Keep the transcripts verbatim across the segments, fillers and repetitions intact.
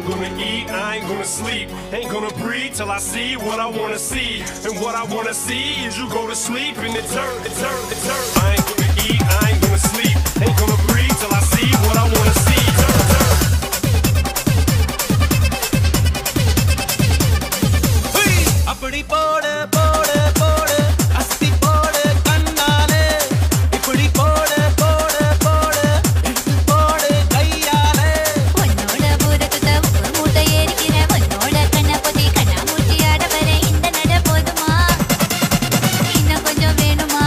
ain't gonna eat, I ain't gonna sleep. Ain't gonna breathe till I see what I wanna see. And what I wanna see is you go to sleep in the dirt, the dirt, the dirt. I ain't gonna eat, I ain't gonna sleep. Ain't gonna breathe till I see what I wanna see. Appadi podu podu podu assi podu kannale, ippadi podu podu podu ittu podu kaiyale. Onnoda purathu muta erikkire onnoda kannapoti kannamoochi adavare indha nada poduma, inna konjam venuma,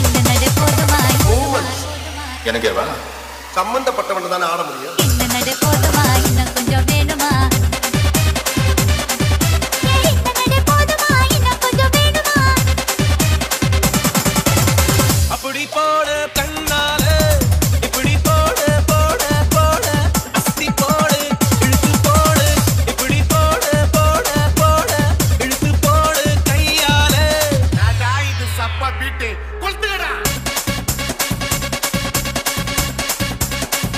indha nada poduma. Movements enageva சம்பந்தப்பட்டவன தான் ஆட முடியும். indha nada poduma, inna konjam venuma.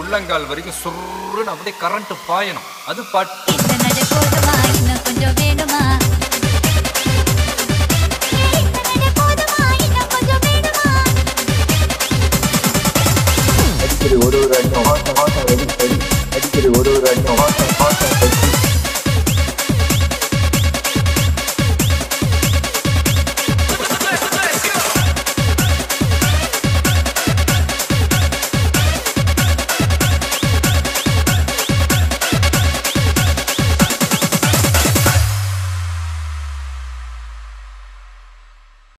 உள்ளங்கால் வரைக்கும் சுருன்னு அப்படியே current பாயணும். அது பாட்டு கொஞ்சம் வேணுமா? அடிக்கடி ஒரு ஒரு அடிக்கடி ஒரு ஒரு